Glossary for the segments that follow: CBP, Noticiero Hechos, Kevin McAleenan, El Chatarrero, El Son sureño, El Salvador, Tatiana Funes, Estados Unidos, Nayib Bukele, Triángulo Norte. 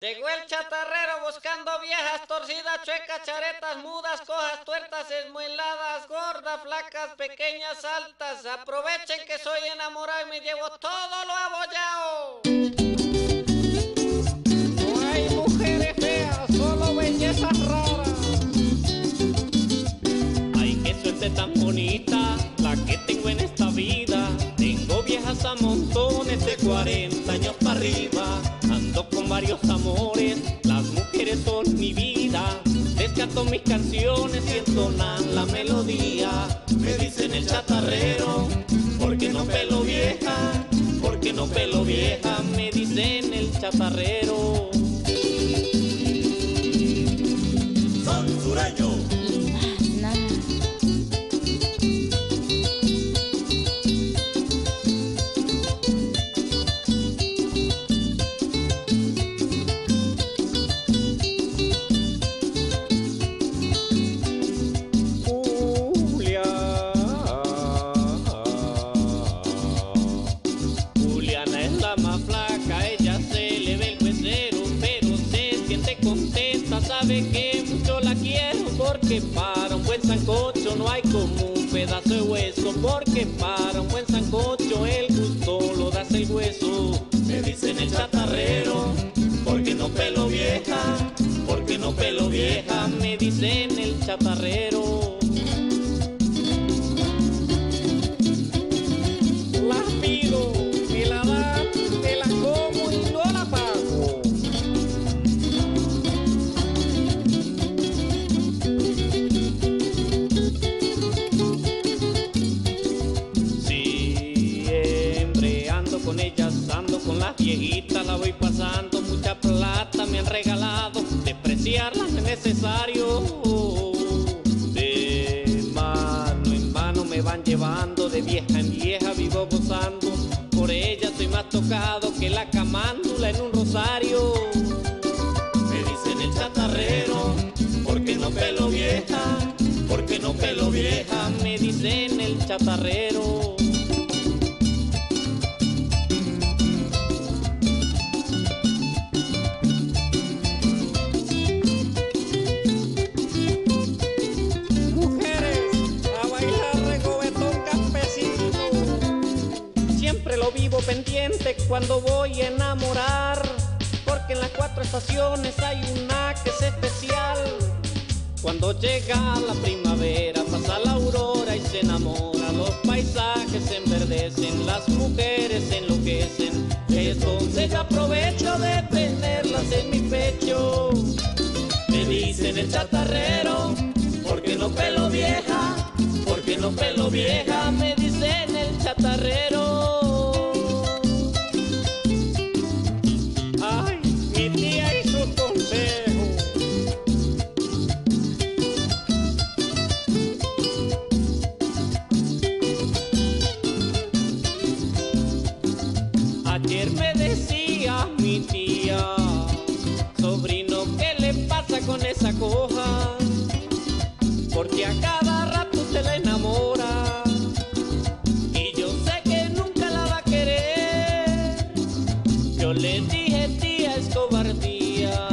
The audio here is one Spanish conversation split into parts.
Llegó el chatarrero buscando viejas torcidas, chuecas, charetas, mudas, cojas, tuertas, esmueladas, gordas, flacas, pequeñas, altas. Aprovechen que soy enamorado y me llevo todo lo abollado. No hay mujeres feas, solo bellezas raras. Ay, qué suerte tan bonita la que tengo en esta vida. Tengo viejas a montones de 40 años para arriba. Ando con varios amores, las mujeres son mi vida. Les canto mis canciones y entonan la melodía. Me dicen el chatarrero, porque no pelo vieja, porque no pelo vieja. Me dicen el chatarrero. Son sureño. Sabe que mucho la quiero, porque para un buen sancocho no hay como un pedazo de hueso, porque para un buen sancocho el gusto lo das el hueso. Me dicen el chatarrero, porque no pelo vieja, porque no pelo vieja. Me dicen el chatarrero. La pido, me la da, me la como y no la pago. Con ellas ando, con las viejitas la voy pasando, mucha plata me han regalado, despreciarlas es necesario. De mano en mano me van llevando, de vieja en vieja vivo gozando, por ella soy más tocado que la camándula en un rosario. Me dicen el chatarrero, porque no pelo vieja, porque no pelo vieja. Me dicen el chatarrero. Vivo pendiente cuando voy a enamorar, porque en las 4 estaciones hay una que es especial. Cuando llega la primavera, pasa la aurora y se enamora, los paisajes se enverdecen, las mujeres se enloquecen, entonces aprovecho de tenerlas en mi pecho. Me dicen el chatarrero, porque no pelo vieja, porque no pelo vieja. Me dicen el chatarrero. Ayer me decía mi tía, sobrino, ¿qué le pasa con esa coja? Porque a cada rato se la enamora y yo sé que nunca la va a querer. Yo le dije, tía, es cobardía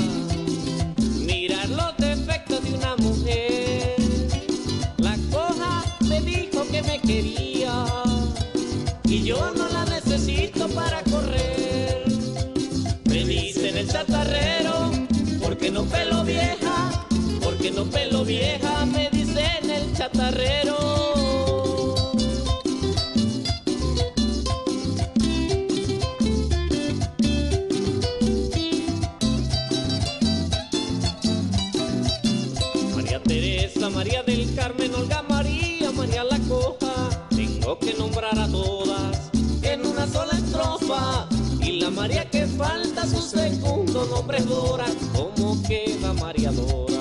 mirar los defectos de una mujer. La coja me dijo que me quería y yo no la necesito para correr. Me dicen el chatarrero, porque no pelo vieja, porque no pelo vieja. Me dicen el chatarrero. María Teresa, María del Carmen, Olga María, María la Coja, tengo que nombrar a todas en una sola estrofa, y la María que falta su segundo nombre es Dora. ¿Cómo queda María Dora?